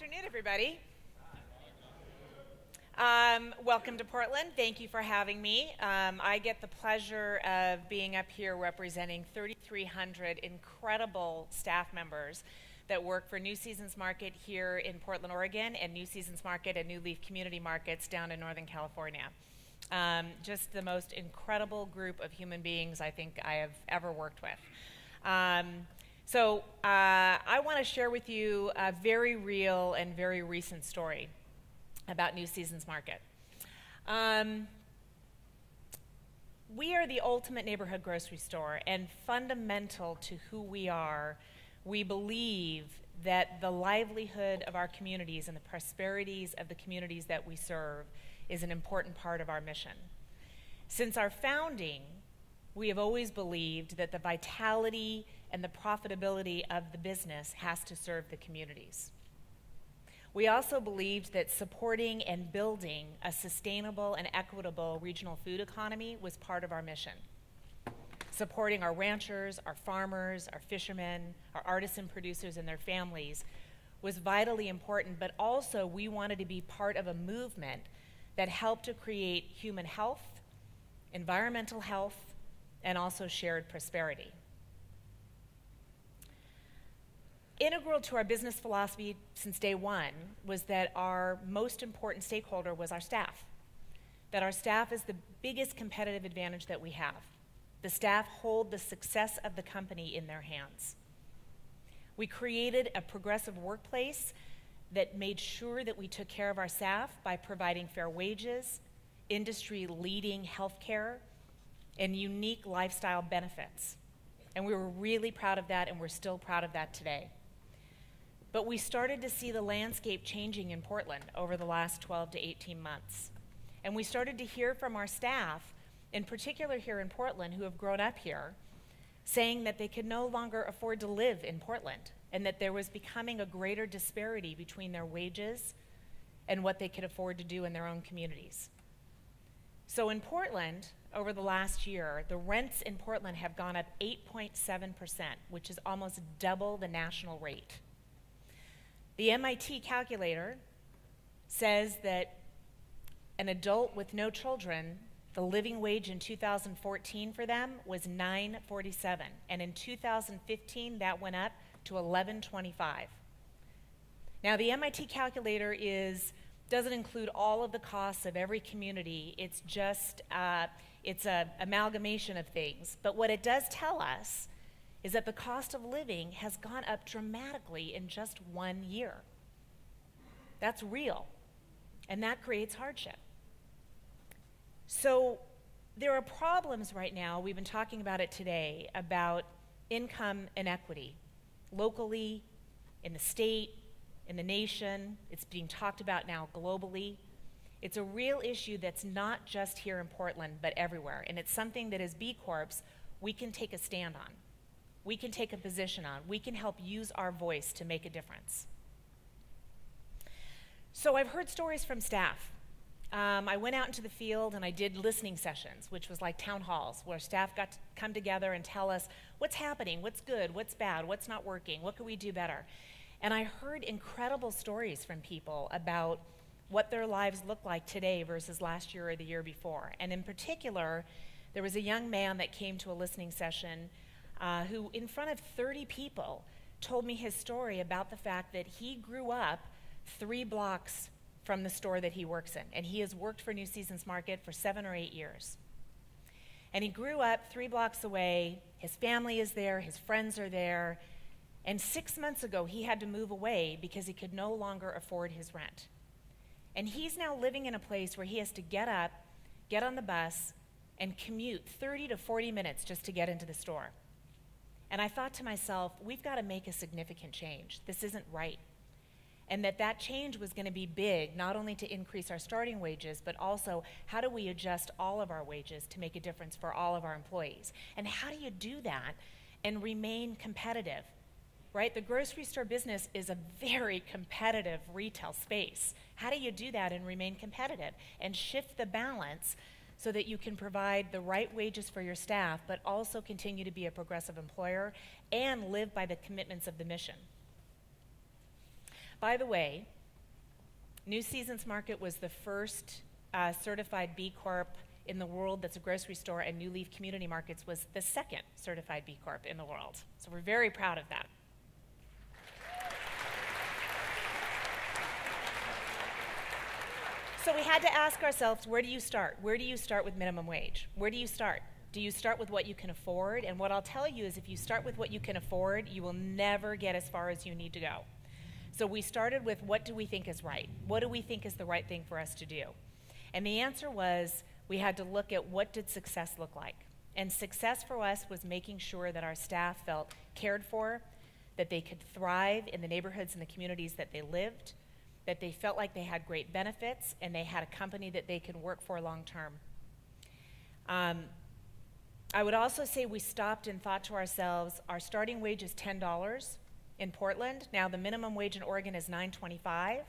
Afternoon, everybody. Welcome to Portland. Thank you for having me. I get the pleasure of being up here representing 3,300 incredible staff members that work for New Seasons Market here in Portland, Oregon, and New Seasons Market and New Leaf Community Markets down in Northern California. Just the most incredible group of human beings I think I have ever worked with. I want to share with you a very real and very recent story about New Seasons Market. We are the ultimate neighborhood grocery store, and fundamental to who we are, we believe that the livelihood of our communities and the prosperities of the communities that we serve is an important part of our mission. Since our founding, we have always believed that the vitality and the profitability of the business has to serve the communities. We also believed that supporting and building a sustainable and equitable regional food economy was part of our mission. Supporting our ranchers, our farmers, our fishermen, our artisan producers and their families was vitally important, but also we wanted to be part of a movement that helped to create human health, environmental health, and also shared prosperity. Integral to our business philosophy since day one was that our most important stakeholder was our staff, that our staff is the biggest competitive advantage that we have. The staff hold the success of the company in their hands. We created a progressive workplace that made sure that we took care of our staff by providing fair wages, industry-leading health care, and unique lifestyle benefits. And we were really proud of that, and we're still proud of that today. But we started to see the landscape changing in Portland over the last 12 to 18 months. And we started to hear from our staff, in particular here in Portland, who have grown up here, saying that they could no longer afford to live in Portland and that there was becoming a greater disparity between their wages and what they could afford to do in their own communities. So in Portland, over the last year, the rents in Portland have gone up 8.7%, which is almost double the national rate. The MIT calculator says that an adult with no children, the living wage in 2014 for them was $9.47, and in 2015 that went up to $11.25. Now the MIT calculator doesn't include all of the costs of every community. It's just it's an amalgamation of things. But what it does tell us is that the cost of living has gone up dramatically in just 1 year. That's real, and that creates hardship. So there are problems right now, we've been talking about it today, about income inequity, locally, in the state, in the nation. It's being talked about now globally. It's a real issue that's not just here in Portland, but everywhere, and it's something that as B Corps, we can take a stand on. We can take a position on. We can help use our voice to make a difference. So I've heard stories from staff. I went out into the field and I did listening sessions, which was like town halls, where staff got to come together and tell us what's happening, what's good, what's bad, what's not working, what can we do better. And I heard incredible stories from people about what their lives look like today versus last year or the year before. And in particular, there was a young man that came to a listening session who, in front of 30 people, told me his story about the fact that he grew up 3 blocks from the store that he works in, and he has worked for New Seasons Market for 7 or 8 years. And he grew up 3 blocks away, his family is there, his friends are there, and 6 months ago he had to move away because he could no longer afford his rent. And he's now living in a place where he has to get up, get on the bus, and commute 30 to 40 minutes just to get into the store. And I thought to myself, we've got to make a significant change. This isn't right. And that change was going to be big, not only to increase our starting wages, but also how do we adjust all of our wages to make a difference for all of our employees? And how do you do that and remain competitive, right? The grocery store business is a very competitive retail space. How do you do that and remain competitive and shift the balance so that you can provide the right wages for your staff, but also continue to be a progressive employer and live by the commitments of the mission? By the way, New Seasons Market was the first certified B Corp in the world that's a grocery store, and New Leaf Community Markets was the second certified B Corp in the world. So we're very proud of that. So we had to ask ourselves, where do you start? Where do you start with minimum wage? Where do you start? Do you start with what you can afford? And what I'll tell you is, if you start with what you can afford, you will never get as far as you need to go. So we started with, what do we think is right? What do we think is the right thing for us to do? And the answer was, we had to look at what did success look like. And success for us was making sure that our staff felt cared for, that they could thrive in the neighborhoods and the communities that they lived, that they felt like they had great benefits, and they had a company that they could work for long term. I would also say we stopped and thought to ourselves, our starting wage is $10 in Portland. Now the minimum wage in Oregon is $9.25.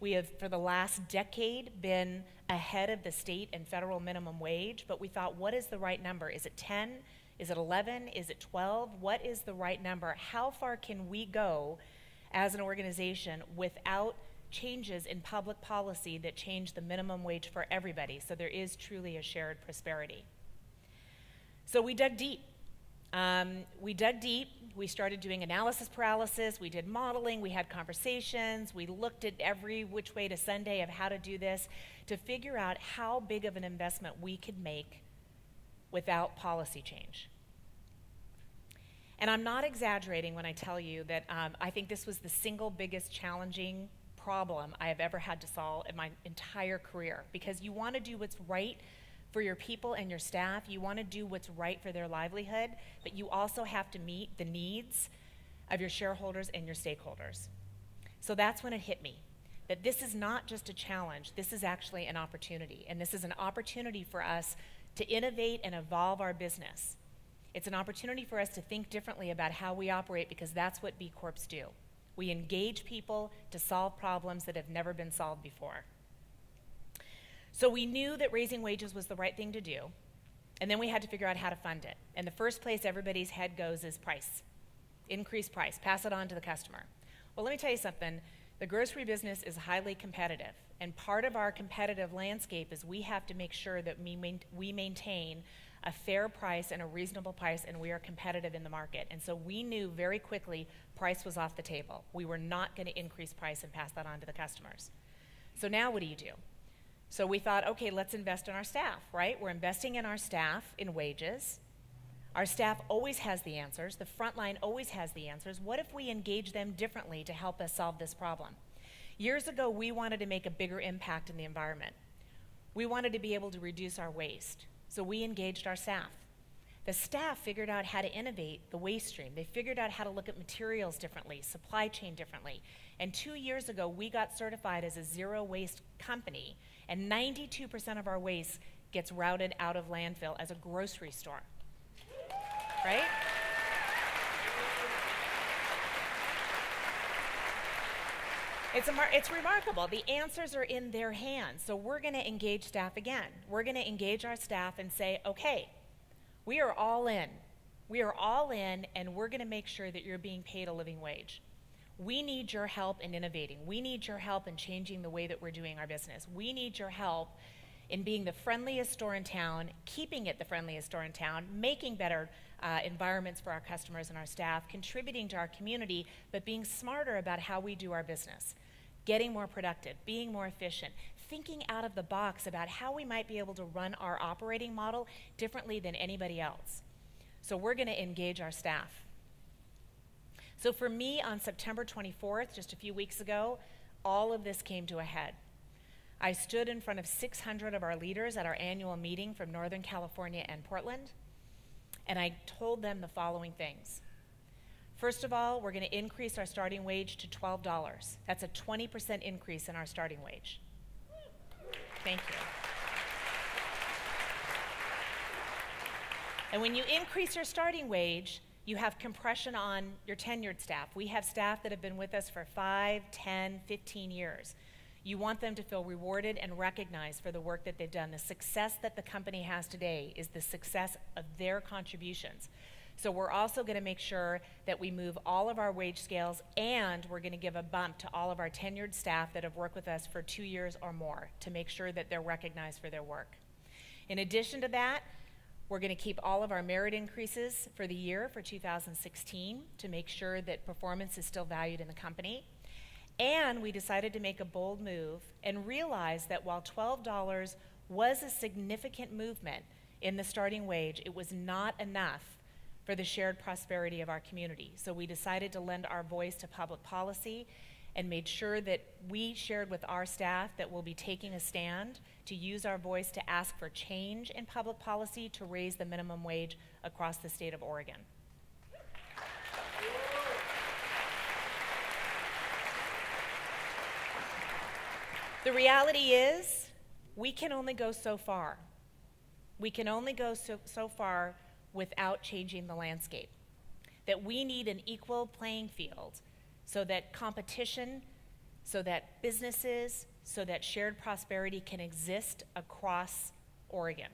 We have, for the last decade, been ahead of the state and federal minimum wage, but we thought, what is the right number? Is it 10? Is it 11? Is it 12? What is the right number? How far can we go as an organization without changes in public policy that change the minimum wage for everybody, so there is truly a shared prosperity? So we dug deep. We started doing analysis paralysis, we did modeling, we had conversations, we looked at every which way to Sunday of how to do this, to figure out how big of an investment we could make without policy change. And I'm not exaggerating when I tell you that I think this was the single biggest challenging problem I have ever had to solve in my entire career, because you want to do what's right for your people and your staff, you want to do what's right for their livelihood, but you also have to meet the needs of your shareholders and your stakeholders. So that's when it hit me, that this is not just a challenge, this is actually an opportunity, and this is an opportunity for us to innovate and evolve our business. It's an opportunity for us to think differently about how we operate, because that's what B Corps do. We engage people to solve problems that have never been solved before. So we knew that raising wages was the right thing to do, and then we had to figure out how to fund it. And the first place everybody's head goes is price. Increase price, pass it on to the customer. Well, let me tell you something. The grocery business is highly competitive, and part of our competitive landscape is we have to make sure that we maintain a fair price and a reasonable price, and we are competitive in the market. And so we knew very quickly price was off the table. We were not going to increase price and pass that on to the customers. So now what do you do? So we thought, okay, let's invest in our staff, right? We're investing in our staff in wages. Our staff always has the answers. The front line always has the answers. What if we engage them differently to help us solve this problem? Years ago, we wanted to make a bigger impact in the environment. We wanted to be able to reduce our waste. So we engaged our staff. The staff figured out how to innovate the waste stream. They figured out how to look at materials differently, supply chain differently. And 2 years ago, we got certified as a zero waste company, and 92% of our waste gets routed out of landfill as a grocery store, right? It's remarkable. The answers are in their hands. So we're going to engage staff again. We're going to engage our staff and say, okay, we are all in. We are all in, and we're going to make sure that you're being paid a living wage. We need your help in innovating. We need your help in changing the way that we're doing our business. We need your help in being the friendliest store in town, keeping it the friendliest store in town, making better environments for our customers and our staff, contributing to our community, but being smarter about how we do our business. Getting more productive, being more efficient, thinking out of the box about how we might be able to run our operating model differently than anybody else. So we're going to engage our staff. So for me, on September 24th, just a few weeks ago, all of this came to a head. I stood in front of 600 of our leaders at our annual meeting from Northern California and Portland, and I told them the following things. First of all, we're going to increase our starting wage to $12. That's a 20% increase in our starting wage. Thank you. And when you increase your starting wage, you have compression on your tenured staff. We have staff that have been with us for 5, 10, 15 years. You want them to feel rewarded and recognized for the work that they've done. The success that the company has today is the success of their contributions. So we're also going to make sure that we move all of our wage scales, and we're going to give a bump to all of our tenured staff that have worked with us for 2 years or more to make sure that they're recognized for their work. In addition to that, we're going to keep all of our merit increases for the year for 2016 to make sure that performance is still valued in the company. And we decided to make a bold move and realize that while $12 was a significant movement in the starting wage, it was not enough for the shared prosperity of our community. So we decided to lend our voice to public policy and made sure that we shared with our staff that we'll be taking a stand to use our voice to ask for change in public policy to raise the minimum wage across the state of Oregon. The reality is, we can only go so far. We can only go so far without changing the landscape. That we need an equal playing field so that competition, so that businesses, so that shared prosperity can exist across Oregon.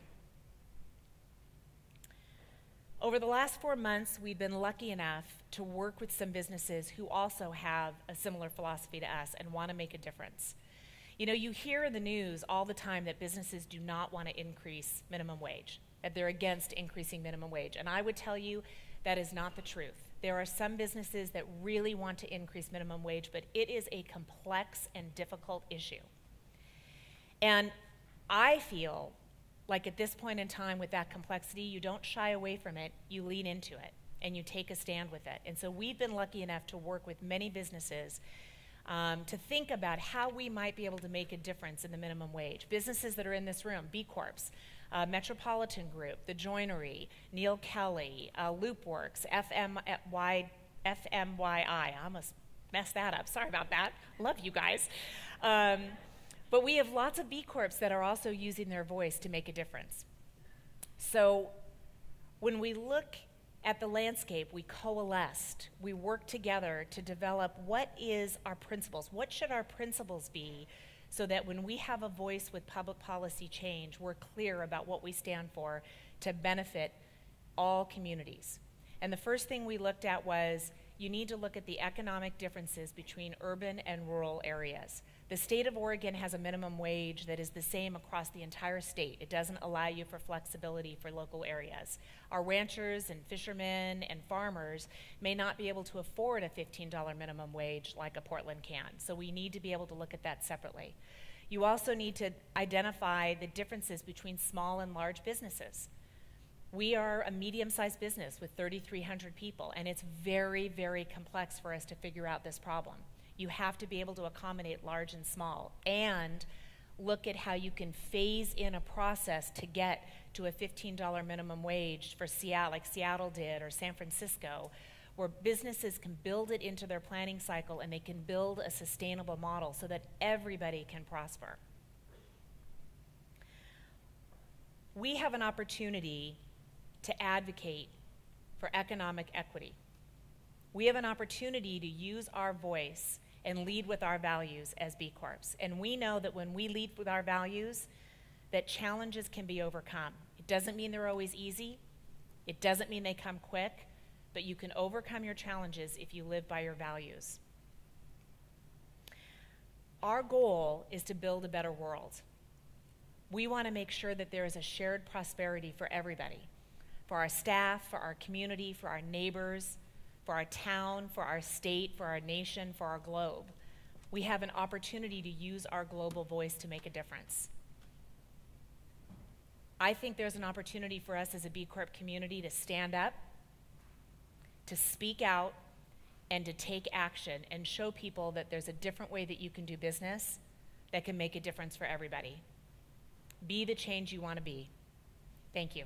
Over the last 4 months, we've been lucky enough to work with some businesses who also have a similar philosophy to us and want to make a difference. You know, you hear in the news all the time that businesses do not want to increase minimum wage, that they're against increasing minimum wage. And I would tell you that is not the truth. There are some businesses that really want to increase minimum wage, but it is a complex and difficult issue. And I feel like at this point in time with that complexity, you don't shy away from it, you lean into it, and you take a stand with it. And so we've been lucky enough to work with many businesses to think about how we might be able to make a difference in the minimum wage. Businesses that are in this room, B Corps, Metropolitan Group, The Joinery, Neil Kelly, Loopworks, FMYI, I almost messed that up, sorry about that, love you guys. But we have lots of B Corps that are also using their voice to make a difference. So when we look at the landscape, we coalesced, we worked together to develop what is our principles, what should our principles be so that when we have a voice with public policy change, we're clear about what we stand for to benefit all communities. And the first thing we looked at was you need to look at the economic differences between urban and rural areas. The state of Oregon has a minimum wage that is the same across the entire state. It doesn't allow you for flexibility for local areas. Our ranchers and fishermen and farmers may not be able to afford a $15 minimum wage like a Portland can, so we need to be able to look at that separately. You also need to identify the differences between small and large businesses. We are a medium-sized business with 3,300 people, and it's very, very complex for us to figure out this problem. You have to be able to accommodate large and small and look at how you can phase in a process to get to a $15 minimum wage for Seattle, like Seattle did, or San Francisco, where businesses can build it into their planning cycle and they can build a sustainable model so that everybody can prosper. We have an opportunity to advocate for economic equity. We have an opportunity to use our voice and lead with our values as B Corps. And we know that when we lead with our values, that challenges can be overcome. It doesn't mean they're always easy. It doesn't mean they come quick, but you can overcome your challenges if you live by your values. Our goal is to build a better world. We want to make sure that there is a shared prosperity for everybody, for our staff, for our community, for our neighbors, for our town, for our state, for our nation, for our globe. We have an opportunity to use our global voice to make a difference. I think there's an opportunity for us as a B Corp community to stand up, to speak out, and to take action and show people that there's a different way that you can do business that can make a difference for everybody. Be the change you want to be. Thank you.